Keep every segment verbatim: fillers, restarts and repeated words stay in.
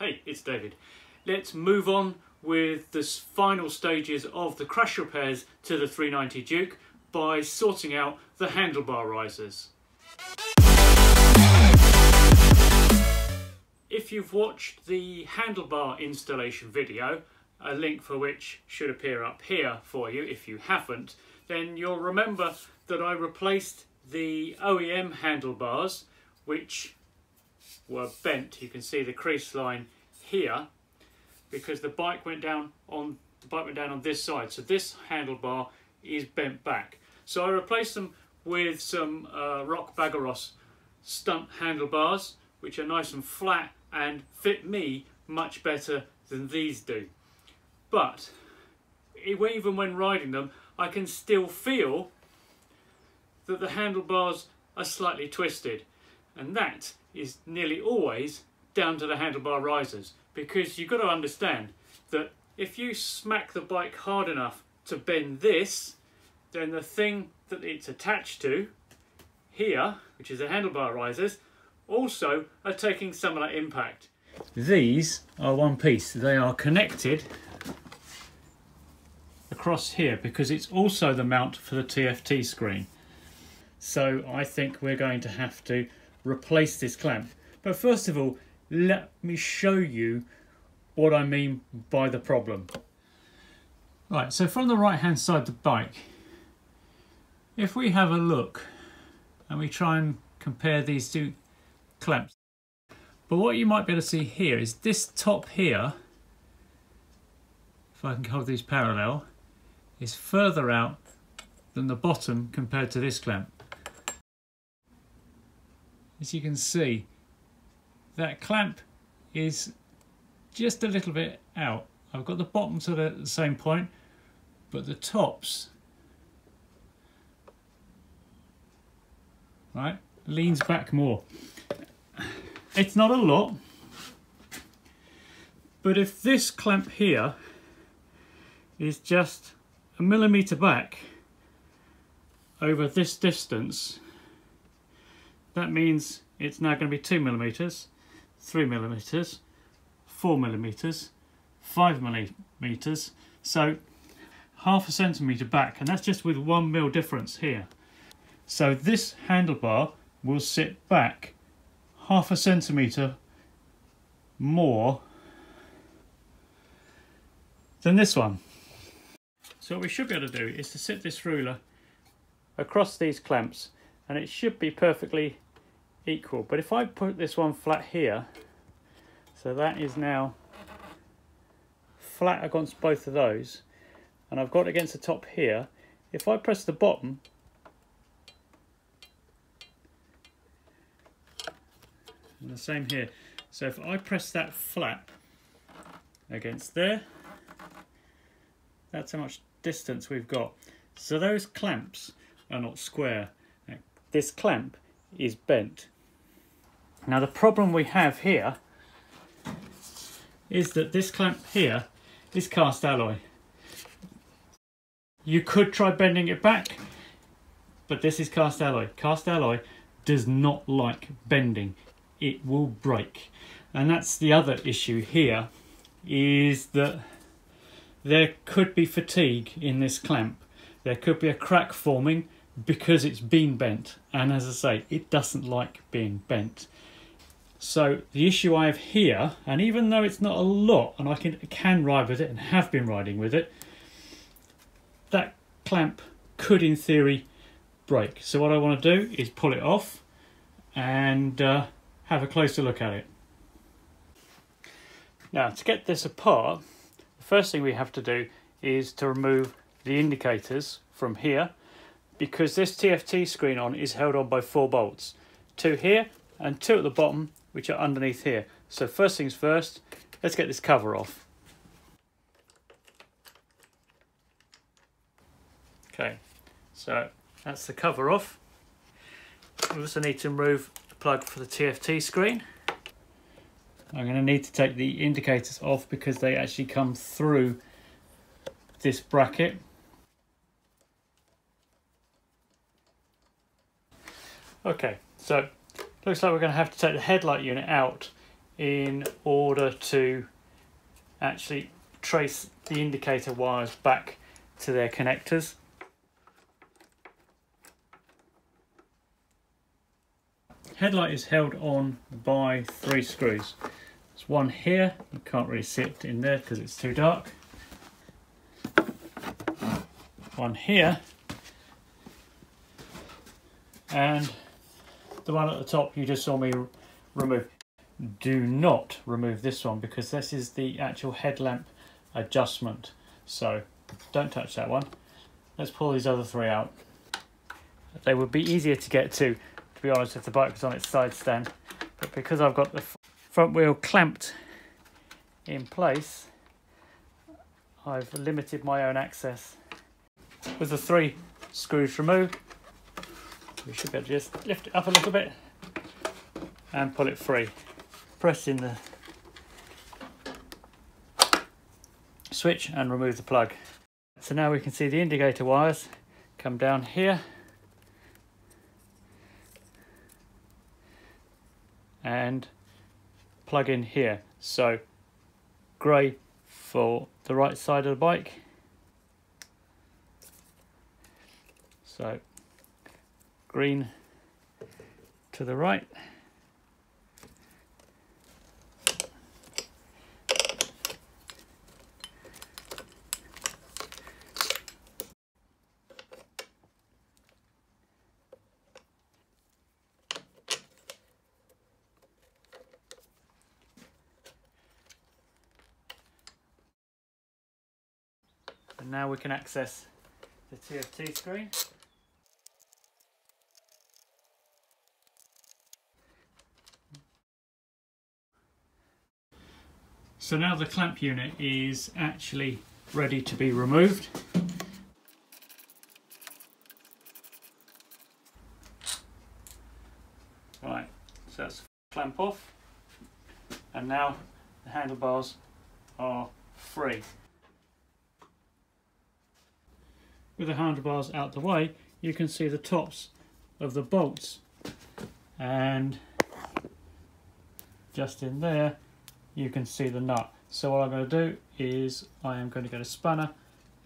Hey, it's David. Let's move on with the final stages of the crash repairs to the three ninety Duke by sorting out the handlebar risers. If you've watched the handlebar installation video, a link for which should appear up here for you if you haven't, then you'll remember that I replaced the O E M handlebars, which were bent. You can see the crease line here, because the bike went down on the bike went down on this side, so this handlebar is bent back. So I replaced them with some uh, Rock Bagaros stunt handlebars, which are nice and flat and fit me much better than these do. But even when riding them, I can still feel that the handlebars are slightly twisted, and that is nearly always down to the handlebar risers, because you've got to understand that if you smack the bike hard enough to bend this, then the thing that it's attached to here, which is the handlebar risers, also are taking some of that impact. These are one piece. They are connected across here because it's also the mount for the T F T screen. So I think we're going to have to replace this clamp. But first of all, let me show you what I mean by the problem. Right, so from the right hand side of the bike, if we have a look and we try and compare these two clamps, but what you might be able to see here is this top here, if I can hold these parallel, is further out than the bottom compared to this clamp. As you can see, that clamp is just a little bit out. I've got the bottoms at the same point, but the tops, right, leans back more. It's not a lot, but if this clamp here is just a millimetre back over this distance, that means it's now going to be two millimetres, three millimetres, four millimetres, five millimetres, so half a centimetre back, and that's just with one mil difference here. So this handlebar will sit back half a centimetre more than this one. So what we should be able to do is to sit this ruler across these clamps, and it should be perfectly equal. But if I put this one flat here, so that is now flat against both of those, and I've got it against the top here. If I press the bottom, and the same here, so if I press that flap against there, that's how much distance we've got. So those clamps are not square. This clamp is bent. Now the problem we have here is that this clamp here is cast alloy. You could try bending it back, but this is cast alloy. Cast alloy does not like bending. It will break. And that's the other issue here, is that there could be fatigue in this clamp. There could be a crack forming because it's been bent, and as I say, it doesn't like being bent. So the issue I have here, and even though it's not a lot, and I can, can ride with it and have been riding with it, that clamp could in theory break. So what I want to do is pull it off and uh, have a closer look at it. Now to get this apart, the first thing we have to do is to remove the indicators from here, because this T F T screen on is held on by four bolts, two here and two at the bottom, which are underneath here. So first things first, let's get this cover off. Okay, so that's the cover off. We also need to remove the plug for the T F T screen. I'm going to need to take the indicators off because they actually come through this bracket. Okay, so looks like we're going to have to take the headlight unit out in order to actually trace the indicator wires back to their connectors. Headlight is held on by three screws. There's one here, you can't really see it in there because it's too dark. One here, and the one at the top you just saw me remove. Do not remove this one because this is the actual headlamp adjustment, so don't touch that one. Let's pull these other three out. They would be easier to get to, to be honest, if the bike was on its side stand, but because I've got the front wheel clamped in place, I've limited my own access. With the three screws removed, we should be able to just lift it up a little bit and pull it free. Pressing the switch and remove the plug. So now we can see the indicator wires come down here and plug in here. So grey for the right side of the bike. So green to the right. And now we can access the T F T screen. So now the clamp unit is actually ready to be removed. Right, so that's clamp off, and now the handlebars are free. With the handlebars out the way, you can see the tops of the bolts, and just in there you can see the nut. So what I'm going to do is I am going to get a spanner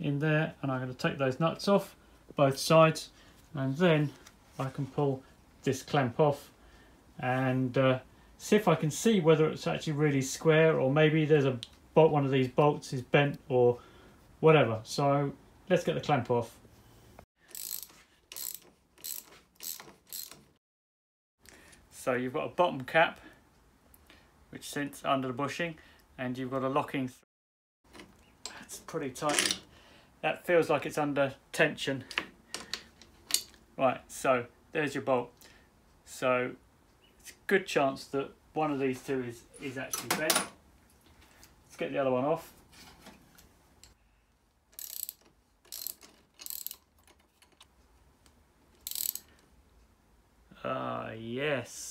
in there and I'm going to take those nuts off both sides, and then I can pull this clamp off and uh, see if I can see whether it's actually really square, or maybe there's a bolt, one of these bolts is bent or whatever. So let's get the clamp off. So you've got a bottom cap which sits under the bushing, and you've got a locking. That's pretty tight. That feels like it's under tension. Right, so there's your bolt. So it's a good chance that one of these two is, is actually bent. Let's get the other one off. Ah, uh, yes.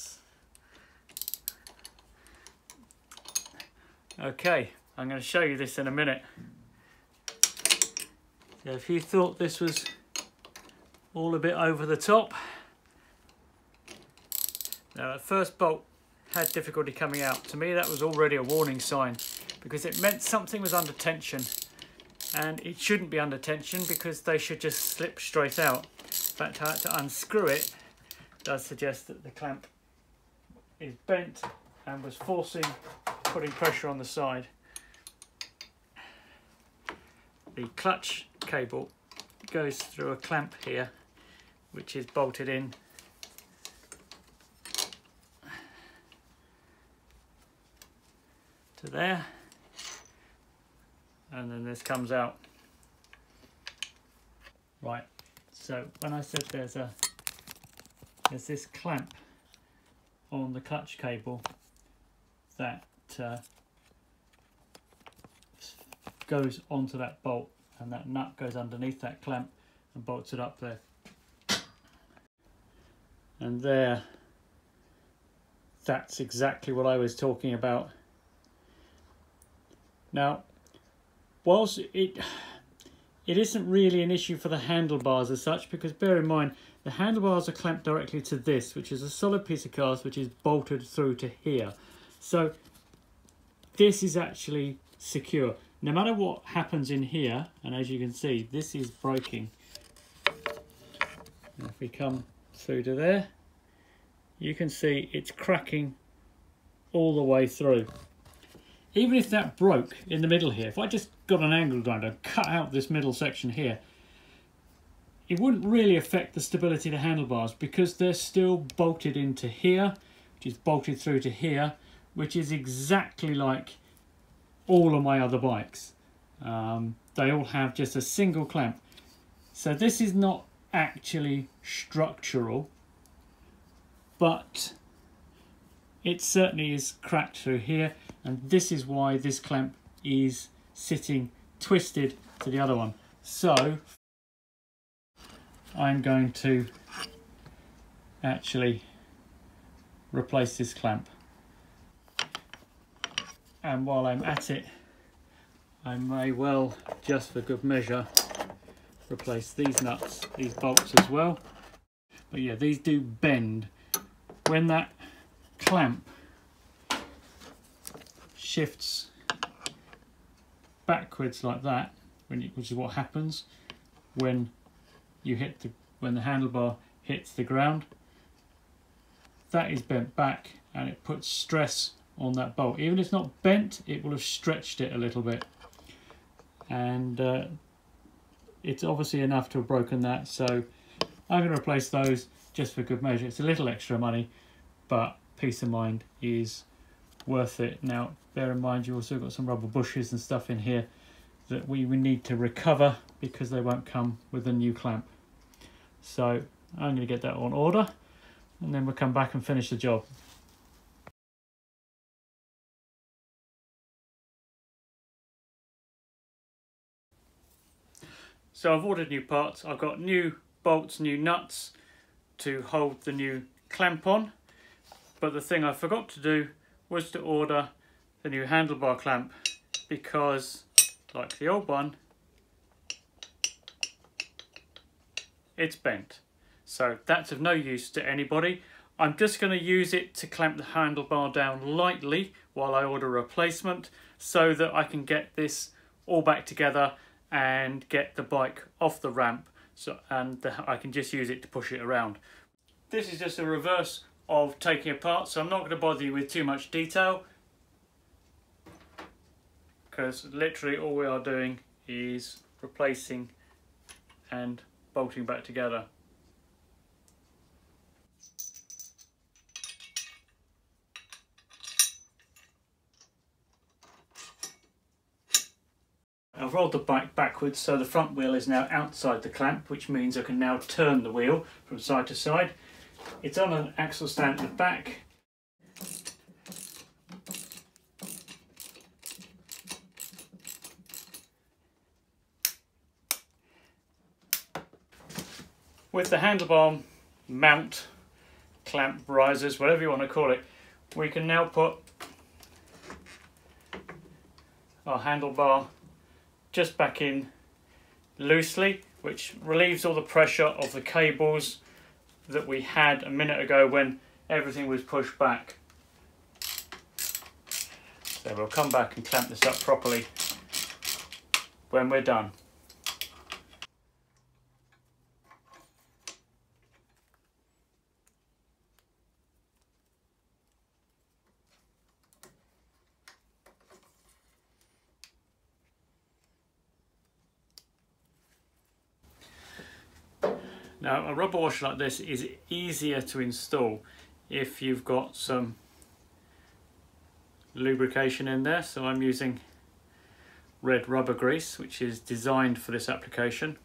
Okay, I'm going to show you this in a minute. So if you thought this was all a bit over the top. Now, that first bolt had difficulty coming out. To me, that was already a warning sign because it meant something was under tension, and it shouldn't be under tension because they should just slip straight out. In fact, I had to unscrew it. Does suggest that the clamp is bent and was forcing, putting pressure on the side. The clutch cable goes through a clamp here, which is bolted in. To there. And then this comes out. Right, so when I said there's a There's this clamp on the clutch cable that uh, goes onto that bolt, and that nut goes underneath that clamp and bolts it up there. And there, that's exactly what I was talking about. Now, whilst it it isn't really an issue for the handlebars as such, because bear in mind, the handlebars are clamped directly to this, which is a solid piece of cast which is bolted through to here. So this is actually secure. No matter what happens in here, and as you can see, this is breaking. And if we come through to there, you can see it's cracking all the way through. Even if that broke in the middle here, if I just got an angle grinder and cut out this middle section here, it wouldn't really affect the stability of the handlebars because they're still bolted into here, which is bolted through to here, which is exactly like all of my other bikes. Um, they all have just a single clamp. So this is not actually structural, but it certainly is cracked through here, and this is why this clamp is sitting twisted to the other one. So I'm going to actually replace this clamp. And while I'm at it, I may well, just for good measure, replace these nuts, these bolts as well. But yeah, these do bend. When that clamp shifts backwards like that, when you, which is what happens when you hit the when the handlebar hits the ground, that is bent back and it puts stress on that bolt. Even if it's not bent, it will have stretched it a little bit, and uh, it's obviously enough to have broken that. So I'm going to replace those just for good measure. It's a little extra money, but peace of mind is worth it. Now bear in mind, you also got some rubber bushes and stuff in here that we would need to recover because they won't come with a new clamp. So I'm going to get that on order and then we'll come back and finish the job. So I've ordered new parts. I've got new bolts, new nuts to hold the new clamp on. But the thing I forgot to do was to order the new handlebar clamp, because like the old one, it's bent. So that's of no use to anybody. I'm just going to use it to clamp the handlebar down lightly while I order a replacement so that I can get this all back together and get the bike off the ramp, so and the, I can just use it to push it around. This is just a reverse of taking apart, so I'm not going to bother you with too much detail, because literally all we are doing is replacing and bolting back together. I've rolled the bike backwards, so the front wheel is now outside the clamp, which means I can now turn the wheel from side to side. It's on an axle stand at the back. With the handlebar mount, clamp risers, whatever you want to call it, we can now put our handlebar just back in loosely, which relieves all the pressure of the cables that we had a minute ago when everything was pushed back. So we'll come back and clamp this up properly when we're done. Now a rubber washer like this is easier to install if you've got some lubrication in there. So I'm using red rubber grease, which is designed for this application.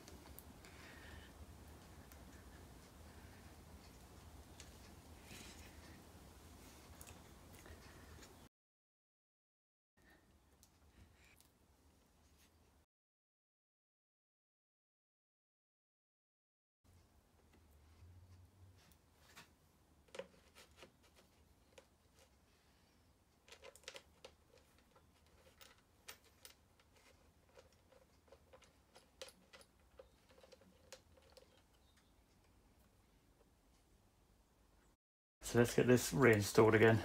So let's get this reinstalled again.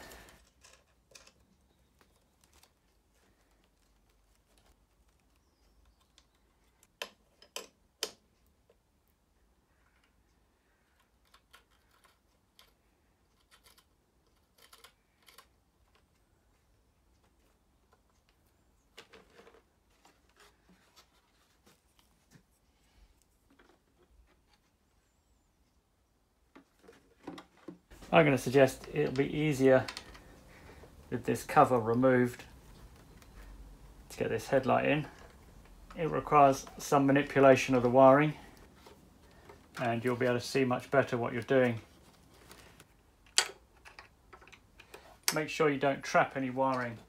I'm going to suggest it'll be easier with this cover removed to get this headlight in. It requires some manipulation of the wiring and you'll be able to see much better what you're doing. Make sure you don't trap any wiring.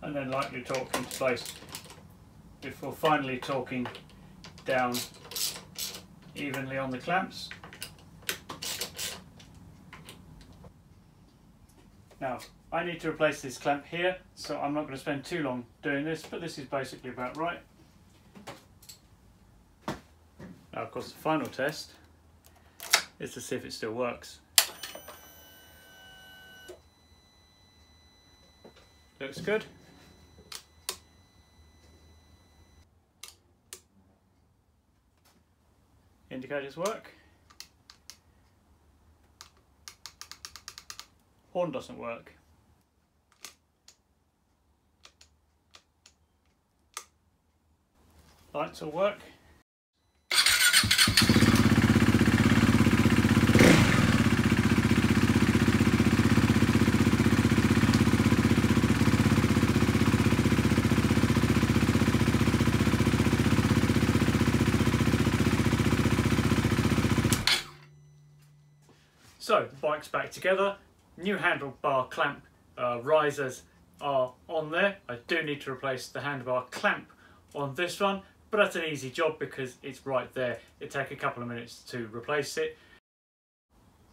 And then lightly torque into place before finally torquing down evenly on the clamps. Now I need to replace this clamp here, so I'm not going to spend too long doing this, but this is basically about right. Now of course the final test is to see if it still works. Looks good. Indicators work. Horn doesn't work. Lights will work. So the bike's back together, new handlebar clamp uh, risers are on there. I do need to replace the handlebar clamp on this one, but that's an easy job because it's right there. It takes a couple of minutes to replace it.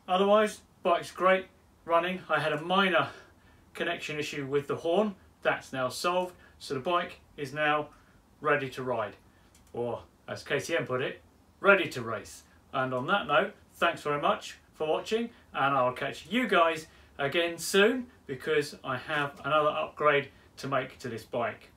Otherwise, bike's great, running. I had a minor connection issue with the horn, that's now solved. So the bike is now ready to ride, or as K T M put it, ready to race. And on that note, thanks very much for watching, and I'll catch you guys again soon because I have another upgrade to make to this bike.